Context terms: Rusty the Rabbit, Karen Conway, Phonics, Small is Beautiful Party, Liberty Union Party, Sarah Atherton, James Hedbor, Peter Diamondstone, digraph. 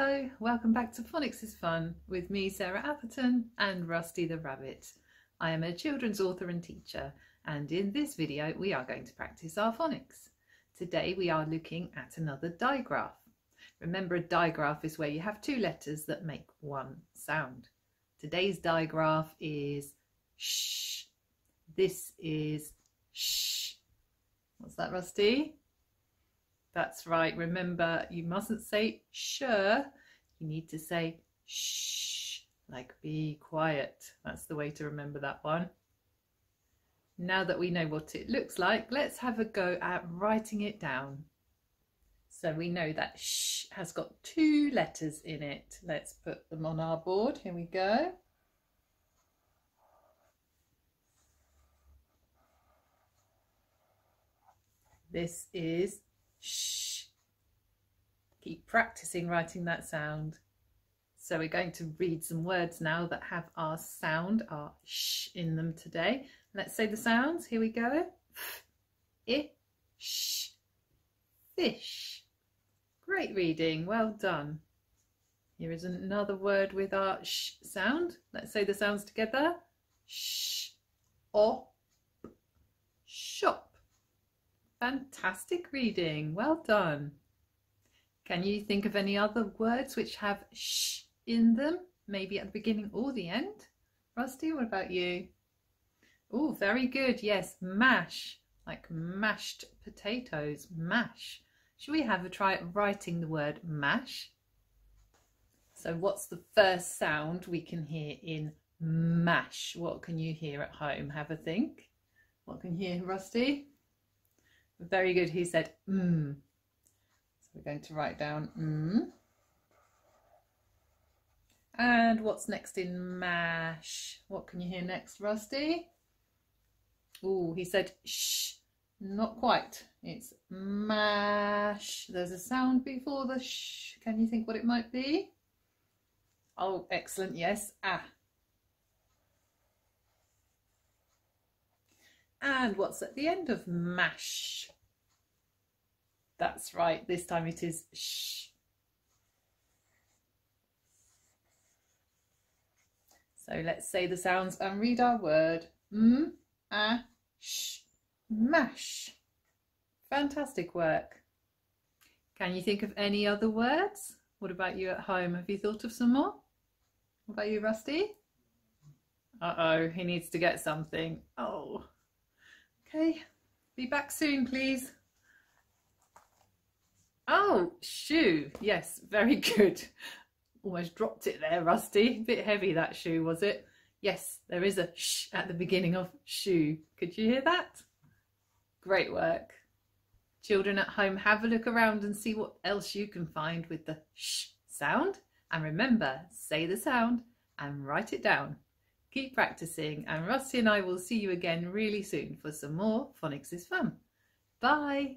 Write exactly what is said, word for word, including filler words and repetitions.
Hello, welcome back to Phonics is Fun with me, Sarah Atherton, and Rusty the Rabbit. I am a children's author and teacher, and in this video we are going to practice our phonics. Today we are looking at another digraph. Remember, a digraph is where you have two letters that make one sound. Today's digraph is sh. This is sh. What's that, Rusty? That's right, remember, you mustn't say sure, you need to say shh, like be quiet. That's the way to remember that one. Now that we know what it looks like, let's have a go at writing it down. So we know that shh has got two letters in it. Let's put them on our board. Here we go. This is shh. Keep practicing writing that sound. So we're going to read some words now that have our sound, our sh, in them today. Let's say the sounds. Here we go. I, sh, fish. Great reading, well done. Here is another word with our sh sound. Let's say the sounds together. Sh, o, shop. Fantastic reading, well done. Can you think of any other words which have sh in them, maybe at the beginning or the end? Rusty, what about you? Oh, very good, yes, mash, like mashed potatoes, mash. Should we have a try at writing the word mash? So what's the first sound we can hear in mash? What can you hear at home? Have a think. What can you hear, Rusty? Very good, he said mm. So we're going to write down mm. And what's next in mash? What can you hear next, Rusty? Oh, he said shh. Not quite. It's mash. There's a sound before the shh. Can you think what it might be? Oh, excellent, yes, ah. And what's at the end of mash? That's right, this time it is sh. So let's say the sounds and read our word. M, a, sh, mash. Fantastic work. Can you think of any other words? What about you at home? Have you thought of some more? What about you, Rusty? Uh-oh, he needs to get something. Oh. Okay, be back soon, please. Oh, shoe. Yes, very good. Almost dropped it there, Rusty. A bit heavy, that shoe, was it? Yes, there is a sh at the beginning of shoe. Could you hear that? Great work. Children at home, have a look around and see what else you can find with the sh sound. And remember, say the sound and write it down. Keep practicing, and Rusty and I will see you again really soon for some more Phonics is Fun. Bye!